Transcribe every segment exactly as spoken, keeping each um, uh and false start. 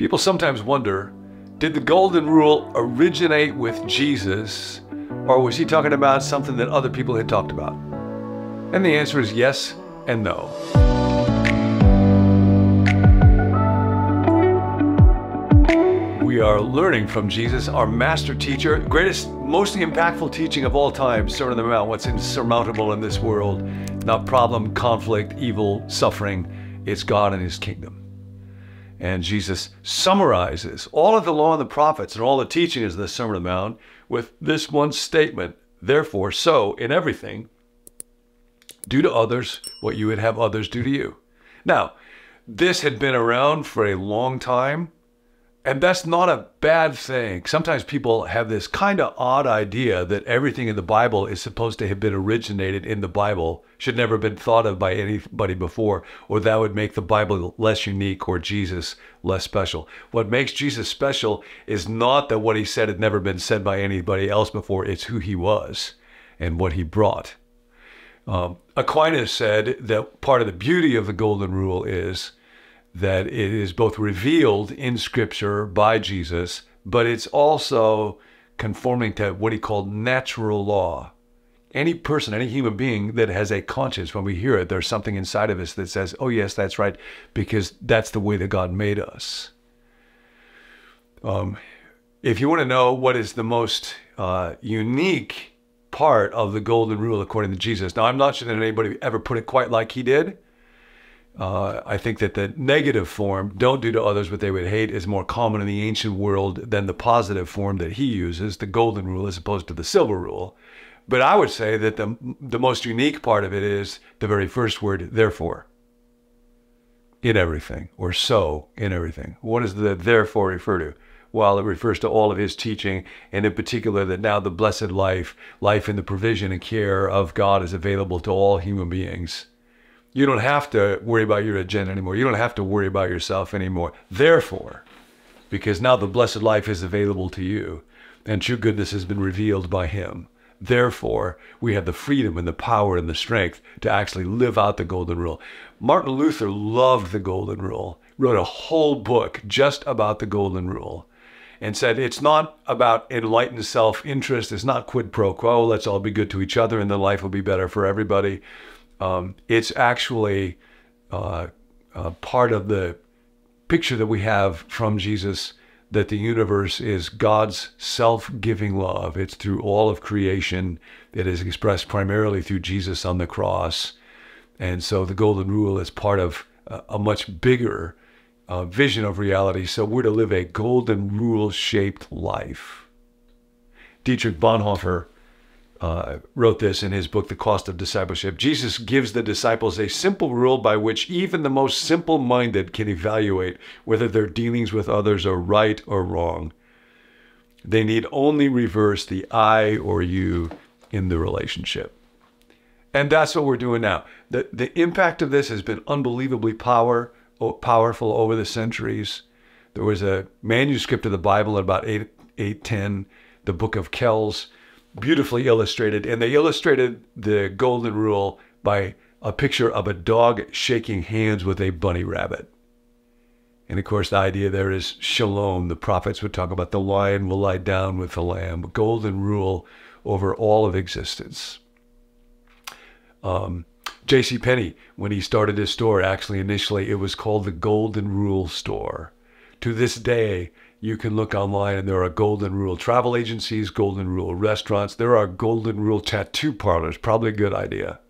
People sometimes wonder, did the golden rule originate with Jesus, or was he talking about something that other people had talked about? And the answer is yes and no. We are learning from Jesus, our master teacher, greatest, most impactful teaching of all time, Sermon on the Mount, what's insurmountable in this world, not problem, conflict, evil, suffering, it's God and his kingdom. And Jesus summarizes all of the law and the prophets and all the teachings of the Sermon on the Mount with this one statement, therefore, so in everything, do to others what you would have others do to you. Now, this had been around for a long time, and that's not a bad thing. Sometimes people have this kind of odd idea that everything in the Bible is supposed to have been originated in the Bible, should never have been thought of by anybody before, or that would make the Bible less unique or Jesus less special. What makes Jesus special is not that what he said had never been said by anybody else before, it's who he was and what he brought. Um, Aquinas said that part of the beauty of the Golden Rule is that it is both revealed in Scripture by Jesus, but it's also conforming to what he called natural law. Any person, any human being that has a conscience, when we hear it, there's something inside of us that says, oh yes, that's right, because that's the way that God made us. Um, if you want to know what is the most uh, unique part of the Golden Rule according to Jesus, now I'm not sure that anybody ever put it quite like he did. Uh, I think that the negative form, don't do to others what they would hate, is more common in the ancient world than the positive form that he uses, the Golden Rule as opposed to the Silver Rule. But I would say that the, the most unique part of it is the very first word, therefore, in everything, or so in everything. What does the therefore refer to? Well, it refers to all of his teaching, and in particular that now the blessed life, life in the provision and care of God is available to all human beings. You don't have to worry about your agenda anymore. You don't have to worry about yourself anymore. Therefore, because now the blessed life is available to you, and true goodness has been revealed by him. Therefore, we have the freedom and the power and the strength to actually live out the Golden Rule. Martin Luther loved the Golden Rule, wrote a whole book just about the Golden Rule, and said it's not about enlightened self-interest. It's not quid pro quo. Let's all be good to each other and then life will be better for everybody. Um, it's actually uh, uh, part of the picture that we have from Jesus that the universe is God's self-giving love. It's through all of creation. It is expressed primarily through Jesus on the cross. And so the Golden Rule is part of a, a much bigger uh, vision of reality. So we're to live a Golden Rule-shaped life. Dietrich Bonhoeffer Uh, wrote this in his book, The Cost of Discipleship. Jesus gives the disciples a simple rule by which even the most simple-minded can evaluate whether their dealings with others are right or wrong. They need only reverse the I or you in the relationship. And that's what we're doing now. The, the impact of this has been unbelievably power, powerful over the centuries. There was a manuscript of the Bible at about eight ten, the Book of Kells, beautifully illustrated, and they illustrated the Golden Rule by a picture of a dog shaking hands with a bunny rabbit. And of course, the idea there is shalom. The prophets would talk about the lion will lie down with the lamb. Golden Rule over all of existence. Um, J C Penney, when he started his store, actually initially it was called the Golden Rule Store. To this day, you can look online and there are Golden Rule travel agencies, Golden Rule restaurants. There are Golden Rule tattoo parlors, probably a good idea.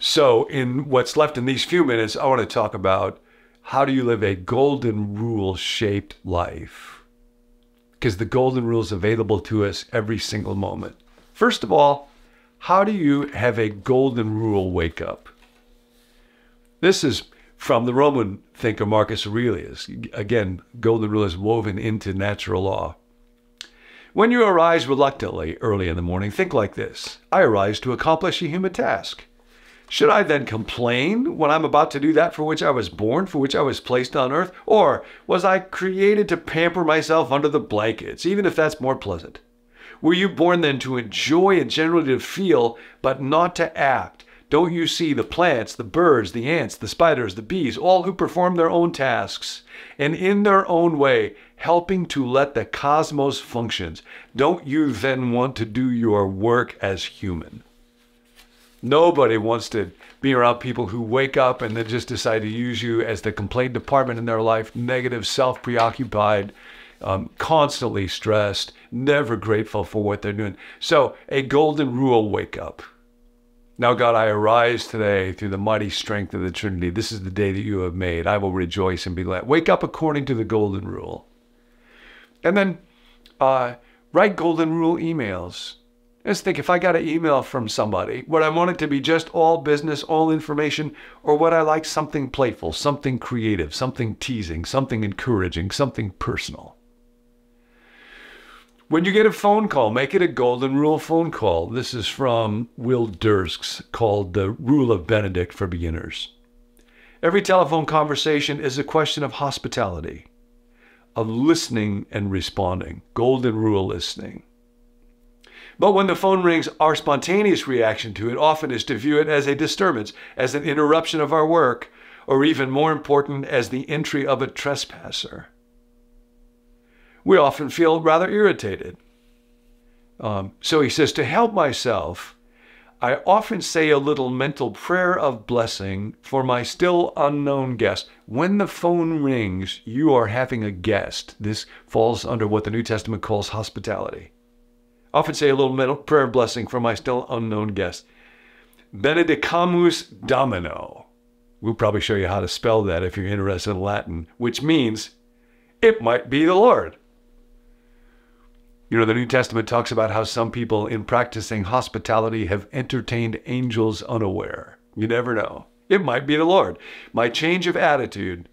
So in what's left in these few minutes, I want to talk about how do you live a Golden Rule-shaped life? Because the Golden Rule is available to us every single moment. First of all, how do you have a Golden Rule wake up? This is from the Roman thinker Marcus Aurelius. Again, Golden Rule is woven into natural law. When you arise reluctantly early in the morning, think like this. I arise to accomplish a human task. Should I then complain when I'm about to do that for which I was born, for which I was placed on earth? Or was I created to pamper myself under the blankets, even if that's more pleasant? Were you born then to enjoy and generally to feel, but not to act? Don't you see the plants, the birds, the ants, the spiders, the bees, all who perform their own tasks and in their own way, helping to let the cosmos functions? Don't you then want to do your work as human? Nobody wants to be around people who wake up and then just decide to use you as the complaint department in their life, negative, self-preoccupied, um, constantly stressed, never grateful for what they're doing. So a golden rule wake up. Now, God, I arise today through the mighty strength of the Trinity. This is the day that you have made. I will rejoice and be glad. Wake up according to the golden rule. And then uh, write golden rule emails. Let's think, if I got an email from somebody, would I want it to be just all business, all information, or would I like something playful, something creative, something teasing, something encouraging, something personal? When you get a phone call, make it a golden rule phone call. This is from Will Dursk's, called The Rule of Benedict for Beginners. Every telephone conversation is a question of hospitality, of listening and responding. Golden rule listening. But when the phone rings, our spontaneous reaction to it often is to view it as a disturbance, as an interruption of our work, or even more important, as the entry of a trespasser. We often feel rather irritated. Um, so he says, to help myself, I often say a little mental prayer of blessing for my still unknown guest. When the phone rings, you are having a guest. This falls under what the New Testament calls hospitality. I often say a little mental prayer of blessing for my still unknown guest. Benedicamus Domino. We'll probably show you how to spell that if you're interested in Latin, which means it might be the Lord. You know, the New Testament talks about how some people in practicing hospitality have entertained angels unaware. You never know. It might be the Lord. My change of attitude,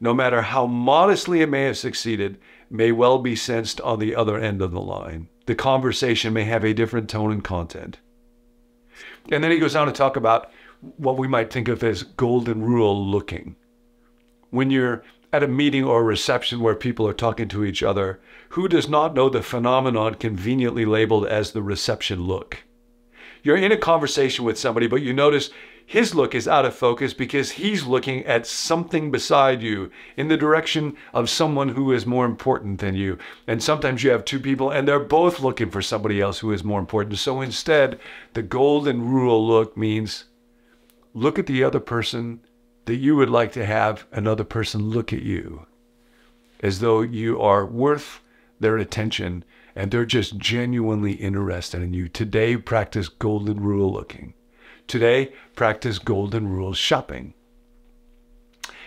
no matter how modestly it may have succeeded, may well be sensed on the other end of the line. The conversation may have a different tone and content. And then he goes on to talk about what we might think of as golden rule looking. When you're at a meeting or a reception where people are talking to each other, who does not know the phenomenon conveniently labeled as the reception look? You're in a conversation with somebody, but you notice his look is out of focus because he's looking at something beside you in the direction of someone who is more important than you. And sometimes you have two people and they're both looking for somebody else who is more important. So instead, the golden rule look means look at the other person that you would like to have another person look at you, as though you are worth their attention and they're just genuinely interested in you. Today, practice golden rule looking. Today, practice golden rule shopping.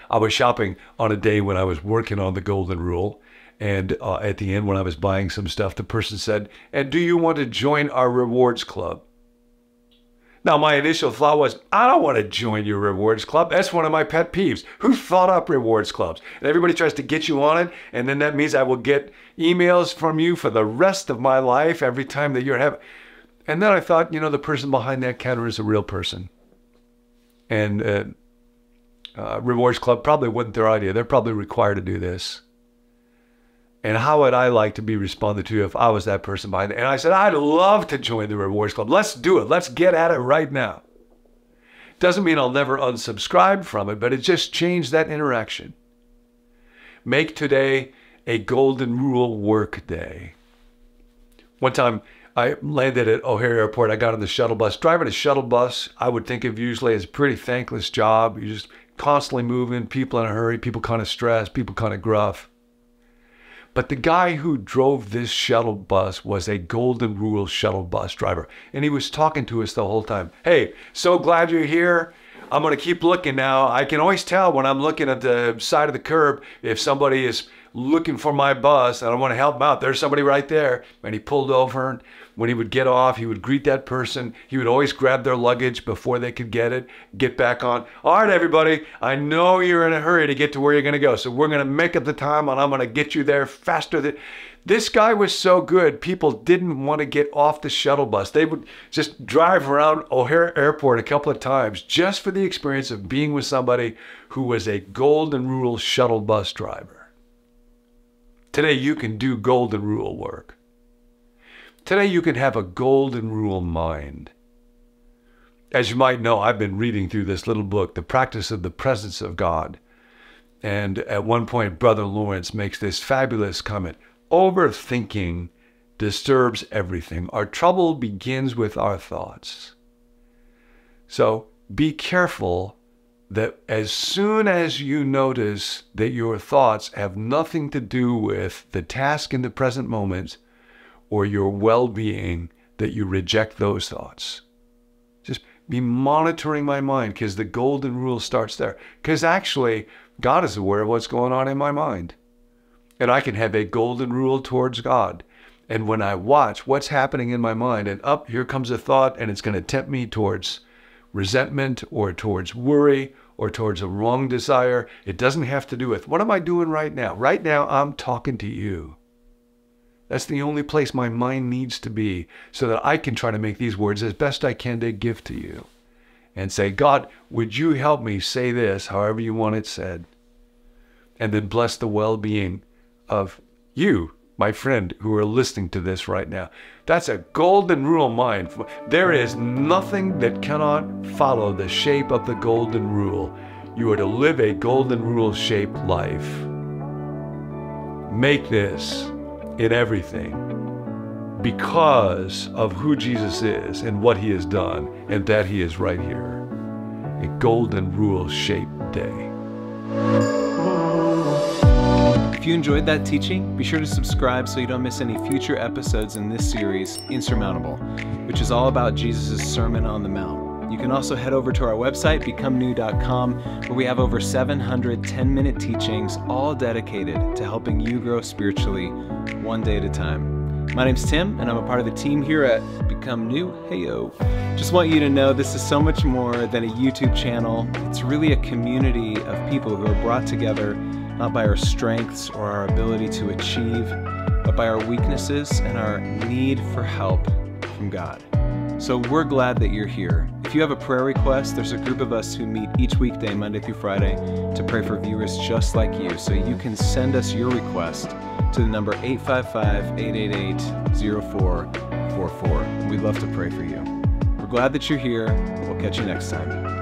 I was shopping on a day when I was working on the golden rule, and uh, at the end when I was buying some stuff, the person said, "And do you want to join our rewards club?" Now, my initial thought was, I don't want to join your rewards club. That's one of my pet peeves. Who thought up rewards clubs? And everybody tries to get you on it, and then that means I will get emails from you for the rest of my life every time that you're having... And then I thought, you know, the person behind that counter is a real person. And uh, uh, rewards club probably wasn't their idea. They're probably required to do this. And how would I like to be responded to if I was that person behind it? And I said, I'd love to join the rewards club. Let's do it. Let's get at it right now. Doesn't mean I'll never unsubscribe from it, but it just changed that interaction. Make today a golden rule work day. One time I landed at O'Hare Airport. I got on the shuttle bus. Driving a shuttle bus, I would think of usually as a pretty thankless job. You're just constantly moving, people in a hurry, people kind of stressed, people kind of gruff. But the guy who drove this shuttle bus was a golden rule shuttle bus driver. And he was talking to us the whole time. Hey, so glad you're here. I'm going to keep looking now. I can always tell when I'm looking at the side of the curb if somebody is looking for my bus and I want to help them out. There's somebody right there. And he pulled over. And when he would get off, he would greet that person. He would always grab their luggage before they could get it, get back on. All right, everybody, I know you're in a hurry to get to where you're going to go. So we're going to make up the time and I'm going to get you there faster than... This guy was so good, people didn't want to get off the shuttle bus. They would just drive around O'Hare Airport a couple of times just for the experience of being with somebody who was a golden rule shuttle bus driver. Today, you can do golden rule work. Today, you can have a golden rule mind. As you might know, I've been reading through this little book, The Practice of the Presence of God. And at one point, Brother Lawrence makes this fabulous comment: overthinking disturbs everything. Our trouble begins with our thoughts. So be careful that as soon as you notice that your thoughts have nothing to do with the task in the present moment or your well-being, that you reject those thoughts. Just be monitoring my mind, because the golden rule starts there. Because actually, God is aware of what's going on in my mind. And I can have a golden rule towards God. And when I watch what's happening in my mind, and up, here comes a thought, and it's going to tempt me towards resentment or towards worry or towards a wrong desire. It doesn't have to do with, what am I doing right now? Right now, I'm talking to you. That's the only place my mind needs to be, so that I can try to make these words as best I can to give to you and say, God, would you help me say this however you want it said? And then bless the well-being of you, my friend, who are listening to this right now. That's a golden rule mind. There is nothing that cannot follow the shape of the golden rule. You are to live a golden rule-shaped life. Make this in everything because of who Jesus is and what he has done, and that he is right here. A golden rule-shaped day. If you enjoyed that teaching, be sure to subscribe so you don't miss any future episodes in this series, Insurmountable, which is all about Jesus' Sermon on the Mount. You can also head over to our website, become new dot com, where we have over seven hundred ten-minute teachings, all dedicated to helping you grow spiritually one day at a time. My name's Tim, and I'm a part of the team here at Become New. Heyo. Just want you to know this is so much more than a YouTube channel. It's really a community of people who are brought together not by our strengths or our ability to achieve, but by our weaknesses and our need for help from God. So we're glad that you're here. If you have a prayer request, there's a group of us who meet each weekday, Monday through Friday, to pray for viewers just like you. So you can send us your request to the number eight five five, eight eight eight, zero four four four. We'd love to pray for you. We're glad that you're here. We'll catch you next time.